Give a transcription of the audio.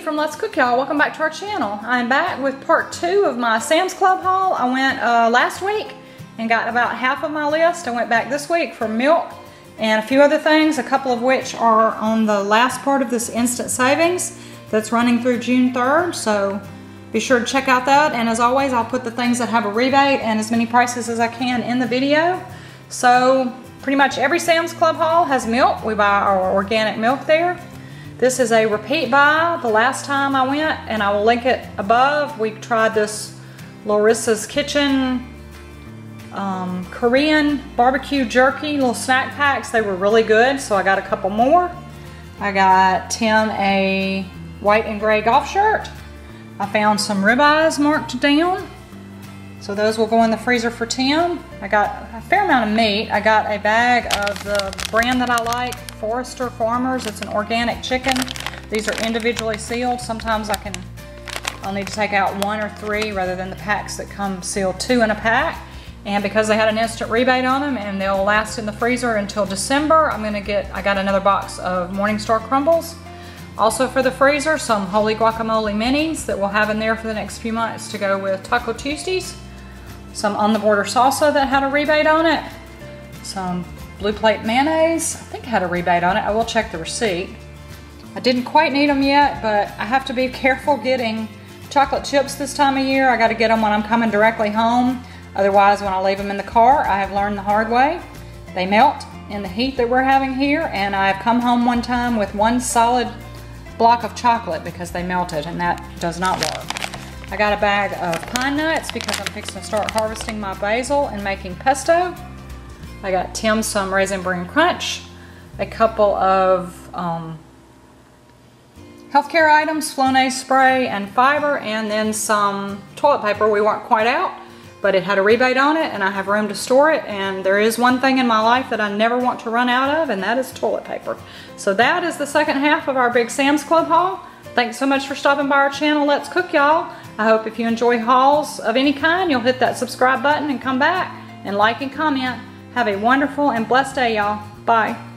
Chrissy from Let's Cook Y'all. Welcome back to our channel. I'm back with part two of my Sam's Club haul. I went last week and got about half of my list. I went back this week for milk and a few other things, a couple of which are on the last part of this Instant Savings that's running through June 3rd, so be sure to check out that. And as always, I'll put the things that have a rebate and as many prices as I can in the video. So pretty much every Sam's Club haul has milk. We buy our organic milk there. This is a repeat buy. The last time I went, and I will link it above, we tried this Lorissa's Kitchen Korean barbecue jerky little snack packs. They were really good, so I got a couple more. I got Tim a white and gray golf shirt. I found some ribeyes marked down, so those will go in the freezer for Tim. I got a fair amount of meat. I got a bag of the brand that I like, Forrester Farmers. It's an organic chicken. These are individually sealed. Sometimes I'll need to take out one or three rather than the packs that come sealed two in a pack. And because they had an instant rebate on them and they'll last in the freezer until December, I got another box of Morningstar Crumbles. Also for the freezer, some Holy Guacamole minis that we'll have in there for the next few months to go with Taco Tuesdays. Some On-the-Border salsa that had a rebate on it. Some Blue Plate mayonnaise, I think had a rebate on it. I will check the receipt. I didn't quite need them yet, but I have to be careful getting chocolate chips this time of year. I gotta get them when I'm coming directly home. Otherwise, when I leave them in the car, I have learned the hard way. They melt in the heat that we're having here, and I have come home one time with one solid block of chocolate because they melted, and that does not work. I got a bag of pine nuts because I'm fixing to start harvesting my basil and making pesto. I got Tim some Raisin Bran Crunch, a couple of healthcare items, Flonase spray and fiber, and then some toilet paper. We weren't quite out, but it had a rebate on it and I have room to store it. And there is one thing in my life that I never want to run out of, and that is toilet paper. So that is the second half of our big Sam's Club haul. Thanks so much for stopping by our channel, Let's Cook Y'all. I hope if you enjoy hauls of any kind, you'll hit that subscribe button and come back and like and comment. Have a wonderful and blessed day, y'all. Bye.